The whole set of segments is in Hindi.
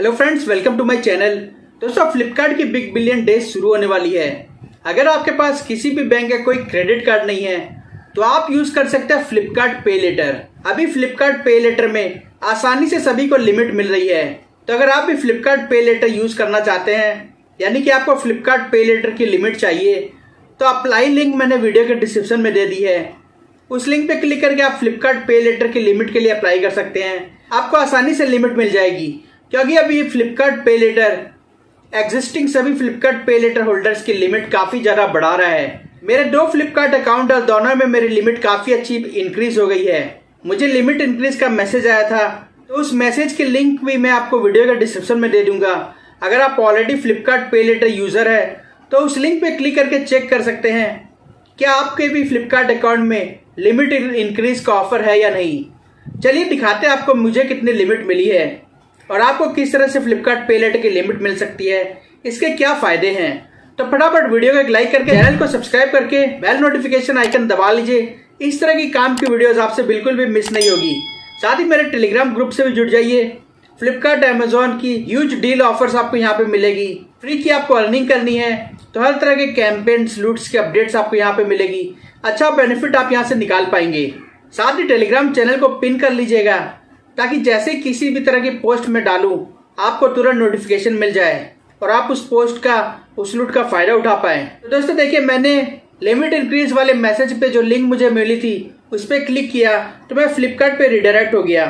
Hello friends, welcome to my channel. दोस्तों, फ्लिपकार्ट की बिग बिलियन डेज शुरू होने वाली है। अगर आपके पास किसी भी बैंक का कोई क्रेडिट कार्ड नहीं है तो आप यूज कर सकते हैं फ्लिपकार्ट पे लेटर। अभी फ्लिपकार्ट पे लेटर में आसानी से सभी को लिमिट मिल रही है, तो अगर आप भी फ्लिपकार्ट पे लेटर यूज करना चाहते हैं, यानी कि आपको फ्लिपकार्ट पे लेटर की लिमिट चाहिए, तो अप्लाई लिंक मैंने वीडियो के डिस्क्रिप्शन में दे दी है। उस लिंक पर क्लिक करके आप फ्लिपकार्ट पे लेटर की लिमिट के लिए अप्लाई कर सकते हैं। आपको आसानी से लिमिट मिल जाएगी, क्योंकि अभी फ्लिपकार्ट पे लेटर एग्जिस्टिंग सभी फ्लिपकार्ट पे लेटर होल्डर्स की लिमिट काफी ज्यादा बढ़ा रहा है। मेरे दो फ्लिपकार्ट अकाउंट और दोनों में मेरी लिमिट काफी अच्छी इंक्रीज हो गई है। मुझे लिमिट इंक्रीज का मैसेज आया था, तो उस मैसेज की लिंक भी मैं आपको वीडियो के डिस्क्रिप्शन में दे दूंगा। अगर आप already Flipkart pay letter user है तो उस लिंक पे क्लिक करके चेक कर सकते हैं क्या आपके भी फ्लिपकार्ट अकाउंट में लिमिट इंक्रीज का ऑफर है या नहीं। चलिए दिखाते हैं आपको मुझे कितनी लिमिट मिली है और आपको किस तरह से फ्लिपकार्ट पे लेटर की लिमिट मिल सकती है, इसके क्या फायदे हैं। तो फटाफट वीडियो को एक लाइक करके चैनल को सब्सक्राइब करके बेल नोटिफिकेशन आइकन दबा लीजिए। इस तरह की काम की वीडियोस आपसे बिल्कुल भी मिस नहीं होगी। साथ ही मेरे टेलीग्राम ग्रुप से भी जुड़ जाइए। फ्लिपकार्ट अमेजोन की ह्यूज डील ऑफर्स आपको यहाँ पे मिलेगी। फ्री की आपको अर्निंग करनी है तो हर तरह के कैंपेन्स, लूट्स की अपडेट्स आपको यहाँ पे मिलेगी। अच्छा बेनिफिट आप यहाँ से निकाल पाएंगे। साथ ही टेलीग्राम चैनल को पिन कर लीजिएगा ताकि जैसे किसी भी तरह की पोस्ट में डालूं आपको तुरंत नोटिफिकेशन मिल जाए और आप उस पोस्ट का, उस लूट का फायदा उठा पाएं। तो दोस्तों देखिए, मैंने लिमिट इंक्रीज वाले मैसेज पे जो लिंक मुझे मिली थी उस पर क्लिक किया तो मैं फ्लिपकार्ट पे रिडायरेक्ट हो गया।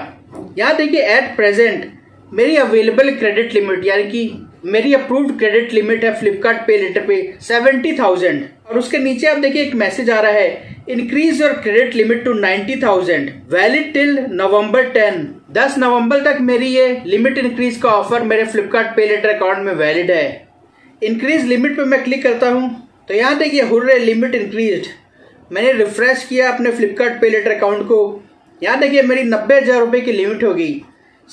यहाँ देखिए, एट प्रेजेंट मेरी अवेलेबल क्रेडिट लिमिट, यानी कि मेरी अप्रूव्ड क्रेडिट लिमिट है फ्लिपकार्ट पे लेटर पे 70,000। और उसके नीचे आप देखिए एक मैसेज आ रहा है, increase your credit limit to 90,000, valid till November 10। 10 नवंबर तक मेरी ये लिमिट इंक्रीज का ऑफर मेरे फ्लिपकार्ट पे लेटर अकाउंट में वैलिड है। इंक्रीज लिमिट पे मैं क्लिक करता हूँ तो यहाँ देखिए, हुर्रे लिमिट इंक्रीज। मैंने रिफ्रेश किया अपने फ्लिपकार्ट पे लेटर अकाउंट को, यहाँ देखिए मेरी 90,000 रुपये की लिमिट हो गई।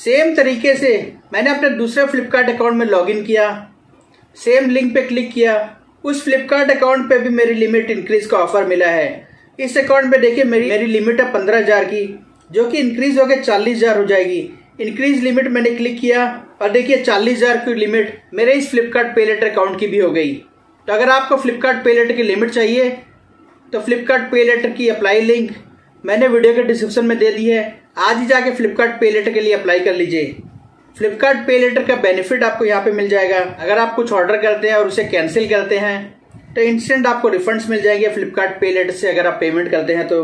सेम तरीके से मैंने अपने दूसरे फ्लिपकार्ट अकाउंट में लॉगिन किया, सेम लिंक पे क्लिक किया, उस फ्लिपकार्ट अकाउंट पे भी मेरी लिमिट इंक्रीज का ऑफर मिला है। इस अकाउंट पे देखिए मेरी लिमिट है 15,000 की, जो कि इंक्रीज होकर 40,000 हो जाएगी। इंक्रीज लिमिट मैंने क्लिक किया और देखिए 40,000 की लिमिट मेरे इस फ्लिपकार्ट पे लेटर अकाउंट की भी हो गई। तो अगर आपको फ्लिपकार्ट पे लेटर की लिमिट चाहिए तो फ्लिपकार्ट पे लेटर की अप्लाई लिंक मैंने वीडियो के डिस्क्रिप्शन में दे दी है। आज ही जाके फ्लिपकार्ट पे लेटर के लिए अप्लाई कर लीजिए। फ्लिपकार्ट पे लेटर का बेनिफिट आपको यहाँ पे मिल जाएगा। अगर आप कुछ ऑर्डर करते हैं और उसे कैंसिल करते हैं तो इंस्टेंट आपको रिफंड्स मिल जाएंगे फ्लिपकार्ट पे लेटर से। अगर आप पेमेंट करते हैं तो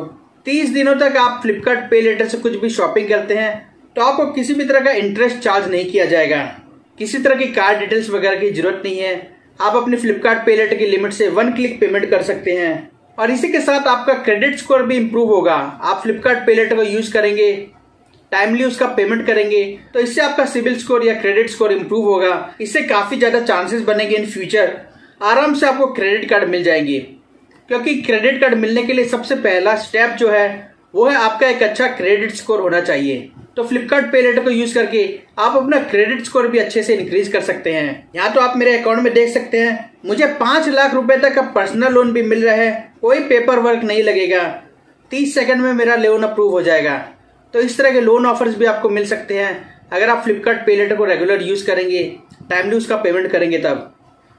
30 दिनों तक आप फ्लिपकार्ट पे लेटर से कुछ भी शॉपिंग करते हैं तो आपको किसी भी तरह का इंटरेस्ट चार्ज नहीं किया जाएगा। किसी तरह की कार्ड डिटेल्स वगैरह की जरूरत नहीं है। आप अपने फ्लिपकार्ट पे लेटर की लिमिट से वन क्लिक पेमेंट कर सकते हैं और इसी के साथ आपका क्रेडिट स्कोर भी इम्प्रूव होगा। आप फ्लिपकार्ट पे लेटर को यूज करेंगे, टाइमली उसका पेमेंट करेंगे तो इससे आपका सिबिल स्कोर या क्रेडिट स्कोर इम्प्रूव होगा। इससे काफी ज्यादा चांसेस बनेंगे इन फ्यूचर आराम से आपको क्रेडिट कार्ड मिल जाएंगे, क्योंकि क्रेडिट कार्ड मिलने के लिए सबसे पहला स्टेप जो है वो है आपका एक अच्छा क्रेडिट स्कोर होना चाहिए। तो फ्लिपकार्ट पे लेटर को यूज करके आप अपना क्रेडिट स्कोर भी अच्छे से इंक्रीज कर सकते हैं। यहाँ तो आप मेरे अकाउंट में देख सकते हैं, मुझे 5 लाख रुपए तक का पर्सनल लोन भी मिल रहा है। कोई पेपर वर्क नहीं लगेगा, 30 सेकंड में मेरा लोन अप्रूव हो जाएगा। तो इस तरह के लोन ऑफर्स भी आपको मिल सकते हैं अगर आप फ्लिपकार्ट पे लेटर को रेगुलर यूज करेंगे, टाइमली उसका पेमेंट करेंगे तब।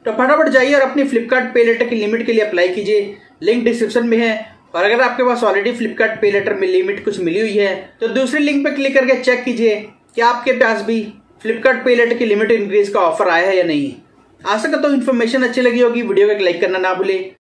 तो फटाफट जाइए और अपनी फ्लिपकार्ट पे लेटर की लिमिट के लिए अप्लाई कीजिए, लिंक डिस्क्रिप्शन में है। और अगर आपके पास ऑलरेडी फ्लिपकार्ट पे लेटर में लिमिट कुछ मिली हुई है तो दूसरे लिंक पर क्लिक करके चेक कीजिए कि आपके पास भी फ्लिपकार्ट पे लेटर की लिमिट इंक्रीज का ऑफर आया है या नहीं। आशा करता हूँ इन्फॉर्मेशन अच्छी लगी होगी। वीडियो को एक लाइक करना ना भूले।